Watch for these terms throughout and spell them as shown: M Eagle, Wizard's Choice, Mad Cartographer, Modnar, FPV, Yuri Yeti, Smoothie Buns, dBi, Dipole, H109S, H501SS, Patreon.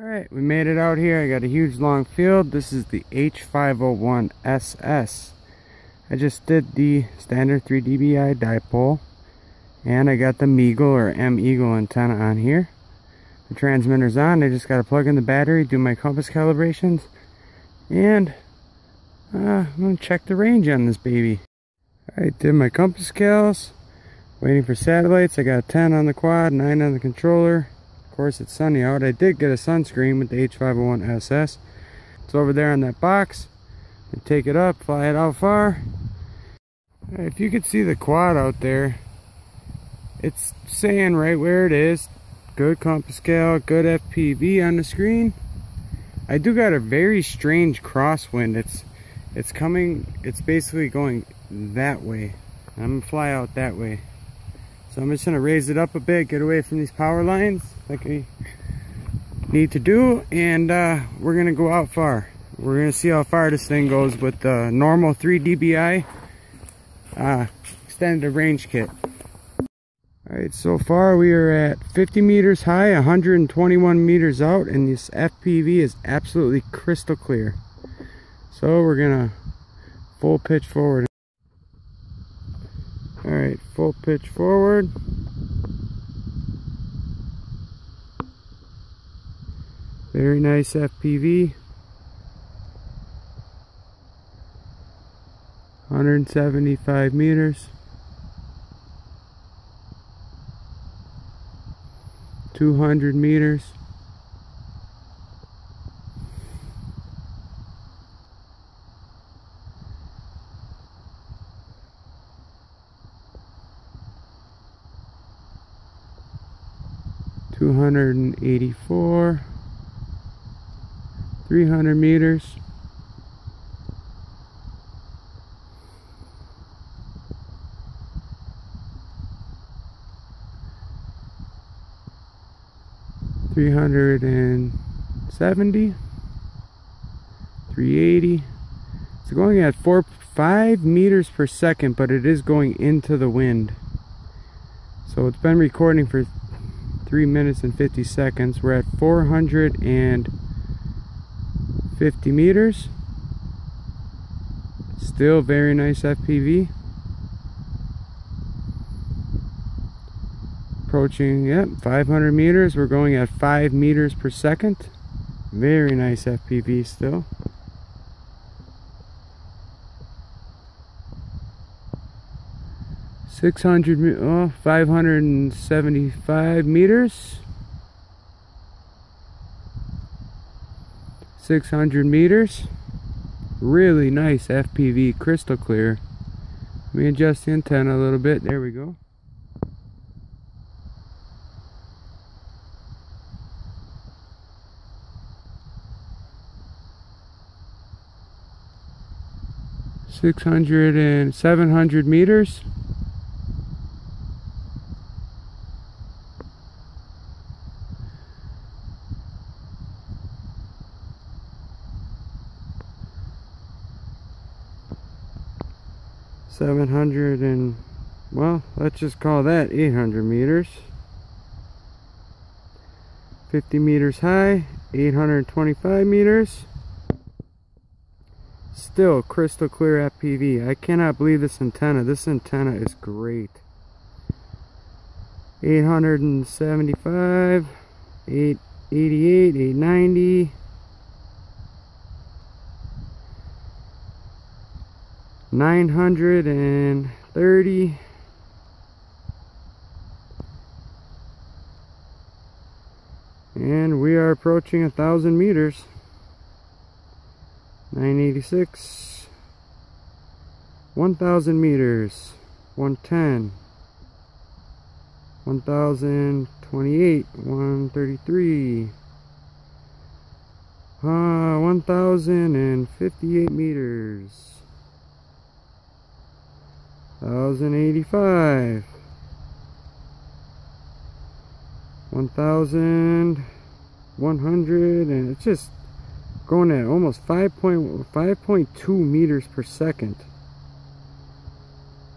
Alright, we made it out here. I got a huge long field. This is the H501SS. I just did the standard 3 dBi dipole, and I got the M Eagle antenna on here. The transmitter's on. I just got to plug in the battery, do my compass calibrations, and I'm going to check the range on this baby. Alright, did my compass cals, waiting for satellites. I got 10 on the quad, 9 on the controller. Of course, it's sunny out. I did get a sunscreen with the H501SS. It's over there on that box. I take it up, fly it out far. Right, if you could see the quad out there, it's saying right where it is. Good compass cal, good FPV on the screen. I do got a very strange crosswind. It's coming. It's basically going that way. I'm gonna fly out that way. So I'm just going to raise it up a bit, get away from these power lines like I need to do, and we're going to go out far. We're going to see how far this thing goes with the normal 3 dBi extended range kit. Alright, so far we are at 50 meters high, 121 meters out, and this FPV is absolutely crystal clear. So we're going to full pitch forward. Alright, full pitch forward. Very nice FPV. 175 meters. 200 meters. 284, 300 meters, 370, 380. It's going at 5 meters per second, but it is going into the wind. So it's been recording for 3 minutes and 50 seconds. We're at 450 meters. Still very nice FPV. Approaching, yep, 500 meters. We're going at 5 meters per second. Very nice FPV still. Oh, 575 meters, 600 meters, really nice FPV, crystal clear. Let me adjust the antenna a little bit, there we go. 600 and 700 meters. 700 and, well, let's just call that 800 meters. 50 meters high, 825 meters. Still crystal clear FPV. I cannot believe this antenna. This antenna is great. 875, 888, 890. 930, 1,000 meters approaching 1,000 meters. 986, 1,000 meters, 110, 1,028, 133, 1,058 meters. 1,085, 1,100, and it's just going at almost 5.2 meters per second.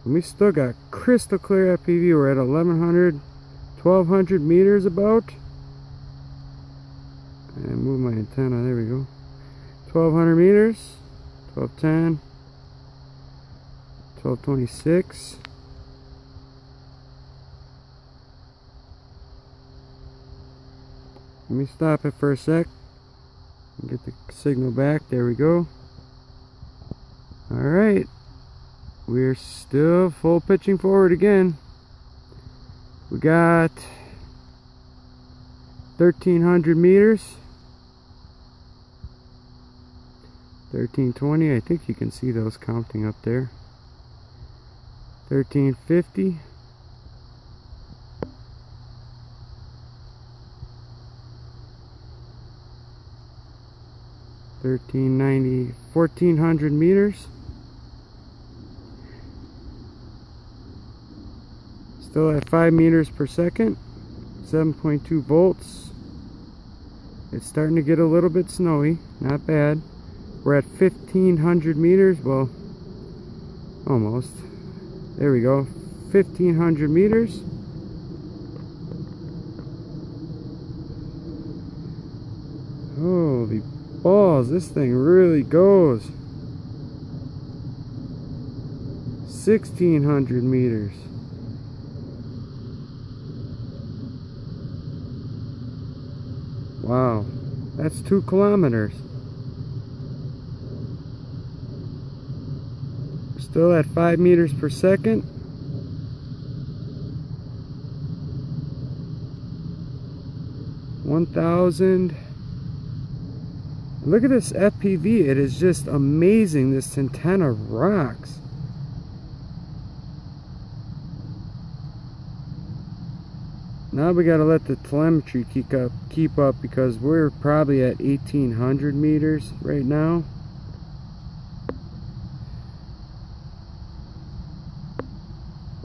And we still got crystal clear FPV. We're at 1,100, 1,200 meters about. and move my antenna. There we go. 1200 meters, 1210, 1226. Let me stop it for a sec and get the signal back. There we go. Alright, we're still full pitching forward again. We got 1300 meters, 1320. I think you can see those counting up there. 1350, 1390, 1400 meters. Still at 5 meters per second, 7.2 volts. It's starting to get a little bit snowy, not bad. We're at 1500 meters, well, almost. There we go, 1500 meters. Holy balls, this thing really goes. 1600 meters. 2 kilometers. Still at 5 meters per second. Look at this FPV. It is just amazing. This antenna rocks. Now we gotta let the telemetry keep up because we're probably at 1800 meters right now.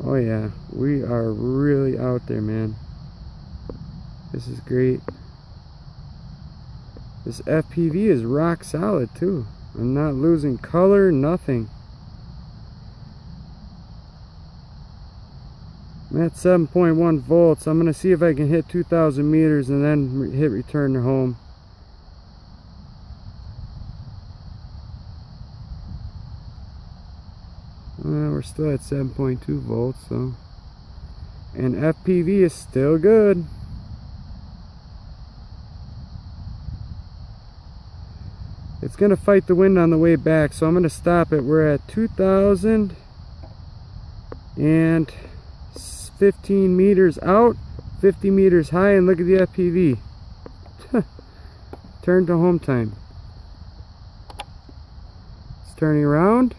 Oh yeah, we are really out there, man. This is great. This FPV is rock solid too. I'm not losing color, nothing. I'm at 7.1 volts. I'm going to see if I can hit 2,000 meters and then hit return to home. Well, we're still at 7.2 volts, so. And FPV is still good. It's going to fight the wind on the way back, so I'm going to stop it. We're at 2,000 and 15 meters out, 50 meters high, and look at the FPV. Turn to home time. It's turning around.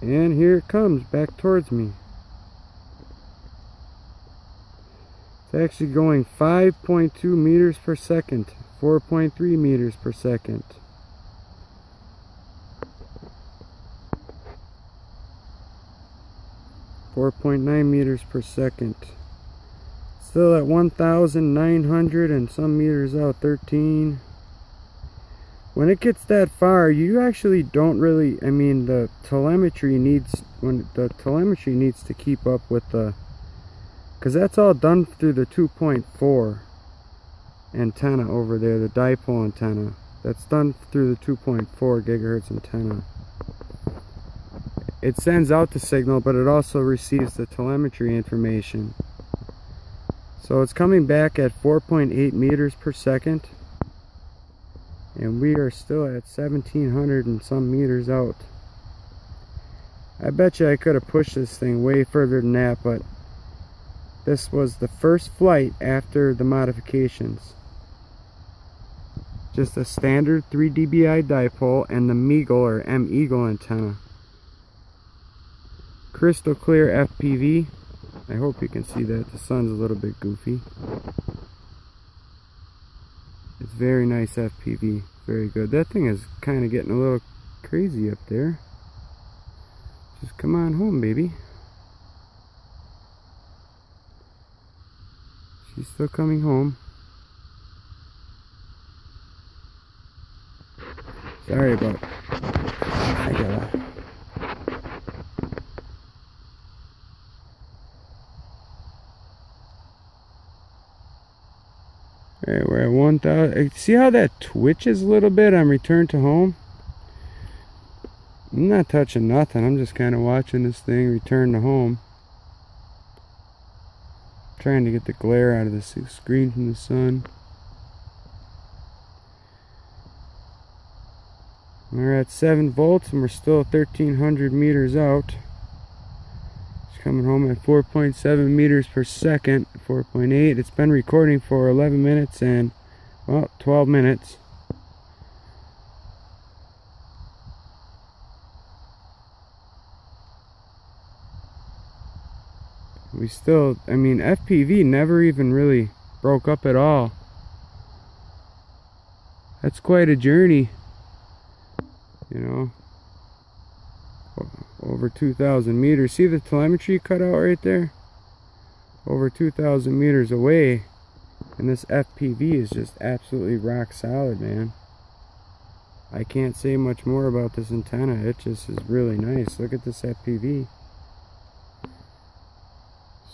And here it comes back towards me. It's actually going 5.2 meters per second. 4.3 meters per second. .9 meters per second. Still at 1,900 and some meters out, 13. When it gets that far, you actually don't really, I mean, the telemetry needs to keep up with the, because that's all done through the 2.4. antenna over there, the dipole antenna. That's done through the 2.4 gigahertz antenna. It sends out the signal, but it also receives the telemetry information. So it's coming back at 4.8 meters per second. And we are still at 1700 and some meters out. I bet you I could have pushed this thing way further than that, but this was the first flight after the modifications. Just a standard 3 dBi dipole and the M Eagle antenna. Crystal clear FPV. I hope you can see that. The sun's a little bit goofy. It's very nice FPV. Very good. That thing is kind of getting a little crazy up there. Just come on home, baby. She's still coming home. Sorry about it. I gotta All right, we're at 1,000. See how that twitches a little bit on return to home? I'm not touching nothing. I'm just kind of watching this thing return to home. Trying to get the glare out of the screen from the sun. We're at 7 volts and we're still 1,300 meters out. It's coming home at 4.7 meters per second, 4.8. It's been recording for 11 minutes and, well, 12 minutes. We still, I mean, FPV never even really broke up at all. That's quite a journey, you know, over 2,000 meters. See the telemetry cutout right there? Over 2,000 meters away, and this FPV is just absolutely rock solid, man. I can't say much more about this antenna. It just is really nice. Look at this FPV.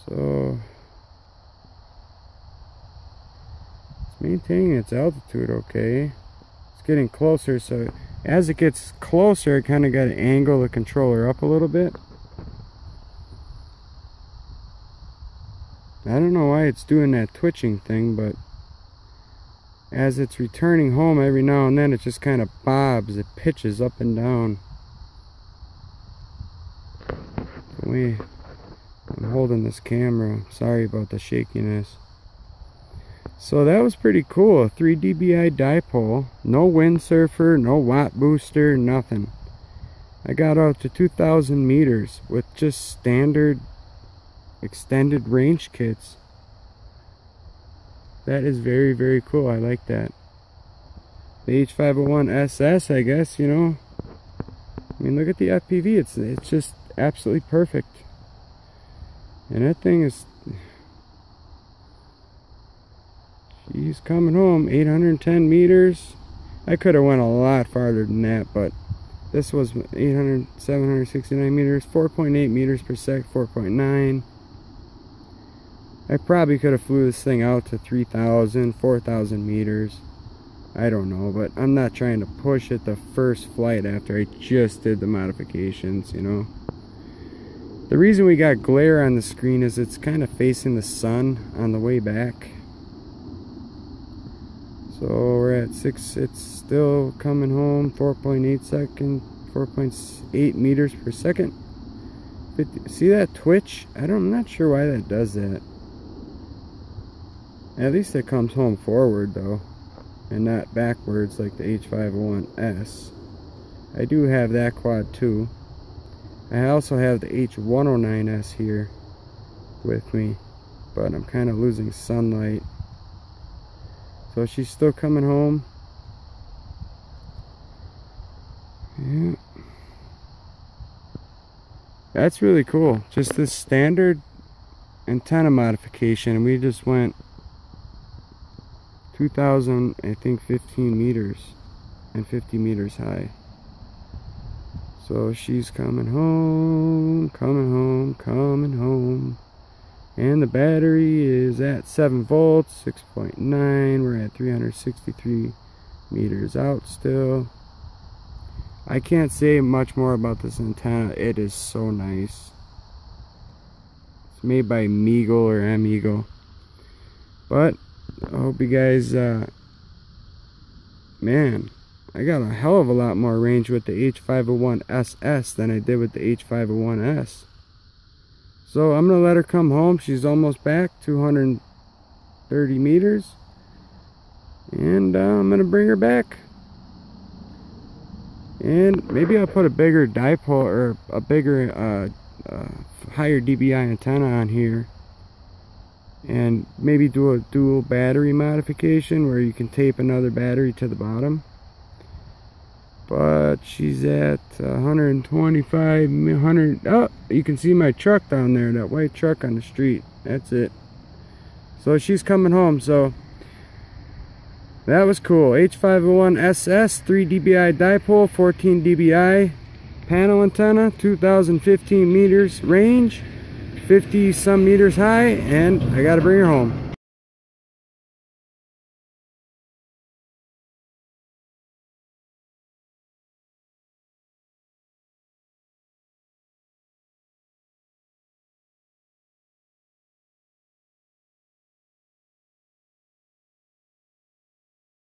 So it's maintaining its altitude okay. It's getting closer, so as it gets closer I kind of got to angle the controller up a little bit. I don't know why it's doing that twitching thing, but as it's returning home every now and then it just kind of bobs, it pitches up and down. I'm holding this camera. Sorry about the shakiness. So that was pretty cool. 3 dBi dipole. No windsurfer, no watt booster, nothing. I got out to 2,000 meters with just standard extended range kits. That is very, very cool. I like that. The H501SS, I guess, you know. I mean, look at the FPV. It's just absolutely perfect. And that thing is, she's coming home, 810 meters. I could have went a lot farther than that, but this was 769 meters, 4.8 meters per sec, 4.9. I probably could have flew this thing out to 3,000, 4,000 meters. I don't know, but I'm not trying to push it the first flight after I just did the modifications, you know. The reason we got glare on the screen is it's kind of facing the sun on the way back. So we're at 6, it's still coming home, 4.8 meters per second. 50, see that twitch? I'm not sure why that does that. At least it comes home forward though, and not backwards like the H501S. I do have that quad too. I also have the H109S here with me, but I'm kind of losing sunlight. So she's still coming home. Yeah. That's really cool. Just this standard antenna modification, and we just went 2,000, I think 15 meters and 50 meters high. So she's coming home, coming home, coming home. And the battery is at 7 volts, 6.9. We're at 363 meters out still. I can't say much more about this antenna. It is so nice. It's made by M Eagle or M Eagle. But I hope you guys, man, I got a hell of a lot more range with the H501SS than I did with the H501S. So I'm going to let her come home. She's almost back, 230 meters. And I'm going to bring her back. And maybe I'll put a bigger dipole or a bigger, higher dBi antenna on here. And maybe do a dual battery modification where you can tape another battery to the bottom. But she's at 125. Oh, you can see my truck down there, that white truck on the street. That's it. So she's coming home. So that was cool. H501SS 3 dBi dipole, 14 dBi panel antenna, 2,015 meters range, 50 some meters high, and I gotta bring her home.